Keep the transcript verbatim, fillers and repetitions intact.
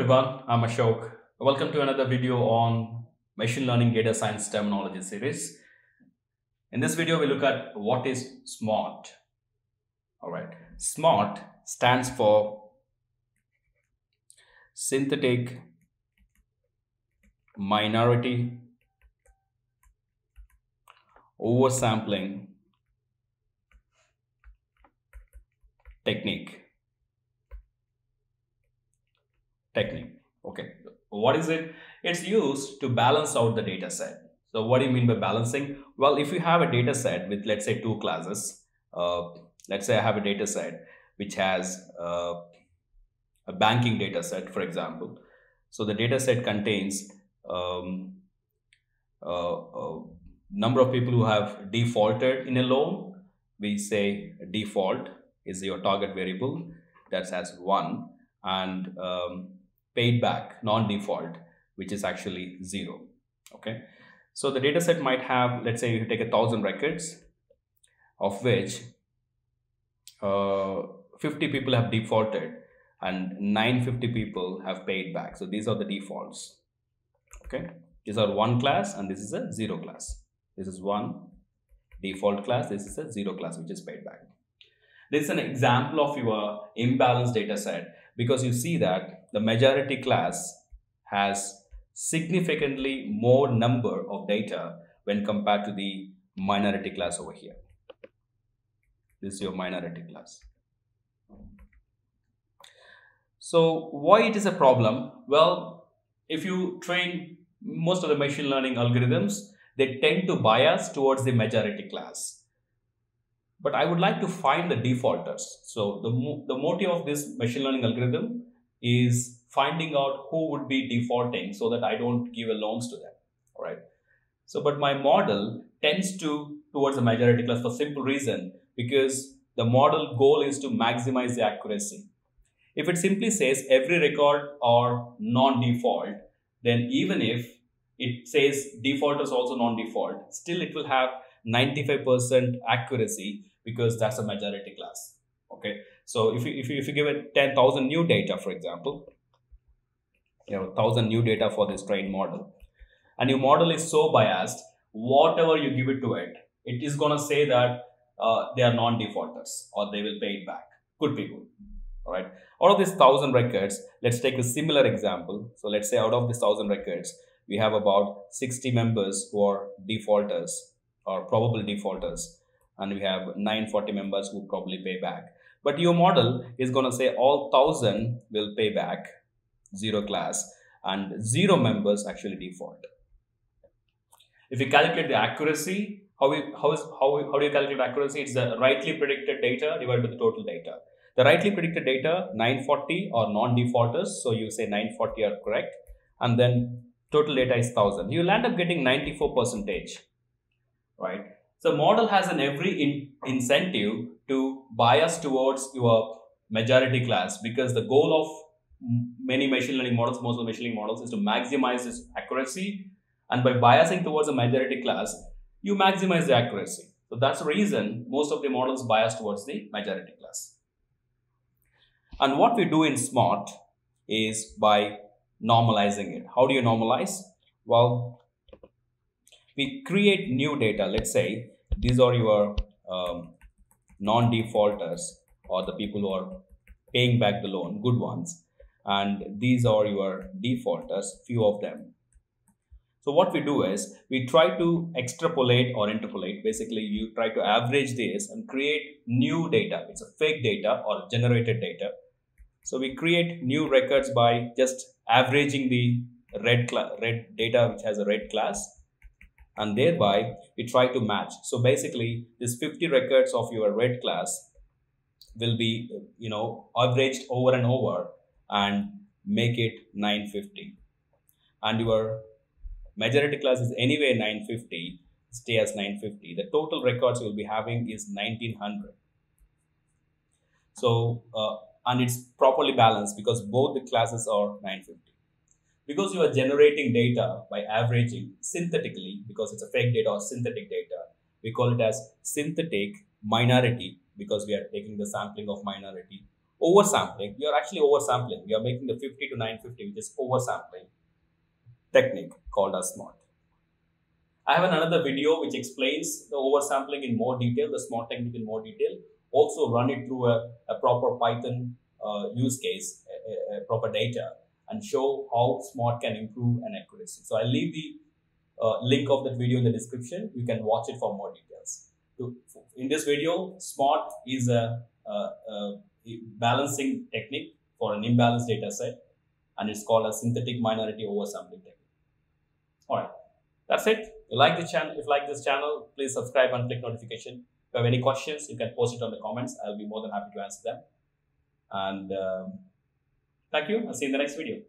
everyone, I'm Ashok. Welcome to another video on Machine Learning Data Science Terminology series. In this video, we look at what is SMOTE. All right, SMOTE stands for Synthetic Minority Oversampling Technique. Technique. Okay, what is it? It's used to balance out the data set. So what do you mean by balancing? Well, if you have a data set with, let's say, two classes, uh, let's say I have a data set which has uh, a banking data set, for example. So the data set contains um, uh, uh, number of people who have defaulted in a loan. We say default is your target variable, that has one, and um, paid back, non-default, which is actually zero. Okay, so the data set might have, let's say you take a thousand records, of which uh, fifty people have defaulted and nine hundred fifty people have paid back. So these are the defaults. Okay, these are one class and this is a zero class. This is one default class, this is a zero class which is paid back. This is an example of your imbalanced data set, because you see that the majority class has significantly more number of data when compared to the minority class over here. This is your minority class. So why it is a problem? Well, if you train most of the machine learning algorithms, they tend to bias towards the majority class. But I would like to find the defaulters. So the, mo the motive of this machine learning algorithm is finding out who would be defaulting so that I don't give loans to them, all right? So, but my model tends to towards the majority class for simple reason, because the model goal is to maximize the accuracy. If it simply says every record or non-default, then even if it says defaulters also non-default, still it will have ninety-five percent accuracy, because that's a majority class. Okay, so if you if you, if you give it ten thousand new data, for example, you have one thousand new data for this trained model, and your model is so biased, whatever you give it to it, it is gonna say that uh, they are non-defaulters or they will pay it back. Good people. All right. Out of these thousand records, let's take a similar example. So let's say out of these thousand records, we have about sixty members who are defaulters or probable defaulters, and we have nine hundred forty members who probably pay back. But your model is gonna say all thousand will pay back, zero class, and zero members actually default. If you calculate the accuracy, how, we, how, is, how, how do you calculate accuracy? It's the rightly predicted data divided by the total data. The rightly predicted data, nine hundred forty are non-defaulters, so you say nine hundred forty are correct, and then total data is one thousand. You'll end up getting ninety-four percentage. Right, so model has an every in incentive to bias towards your majority class, because the goal of many machine learning models, most of the machine learning models, is to maximize its accuracy, and by biasing towards the majority class, you maximize the accuracy. So that's the reason most of the models bias towards the majority class. And what we do in SMOTE is by normalizing it. How do you normalize? Well, we create new data. Let's say these are your um, non-defaulters, or the people who are paying back the loan, good ones. And these are your defaulters, few of them. So what we do is we try to extrapolate or interpolate. Basically, you try to average this and create new data. It's a fake data or generated data. So we create new records by just averaging the red, red data, which has a red class, and thereby we try to match. So basically this fifty records of your red class will be, you know, averaged over and over and make it nine hundred fifty. And your majority class is anyway nine hundred fifty, stay as nine hundred fifty. The total records you'll be having is nineteen hundred. So, uh, and it's properly balanced because both the classes are nine hundred fifty. Because you are generating data by averaging synthetically, because it's a fake data or synthetic data, we call it as synthetic minority, because we are taking the sampling of minority oversampling, you're actually oversampling. You're making the fifty to nine fifty, which is oversampling technique called as SMOTE. I have another video which explains the oversampling in more detail, the SMOTE technique in more detail. Also run it through a, a proper Python uh, use case, a, a proper data, and show how SMOTE can improve an accuracy. So I'll leave the uh, link of that video in the description. You can watch it for more details. In this video, SMOTE is a, a, a balancing technique for an imbalanced data set, and it's called a synthetic minority oversampling technique. All right, that's it. If you like this channel, if you like this channel, please subscribe and click notification. If you have any questions, you can post it on the comments. I'll be more than happy to answer them. And um, thank you. I'll see you in the next video.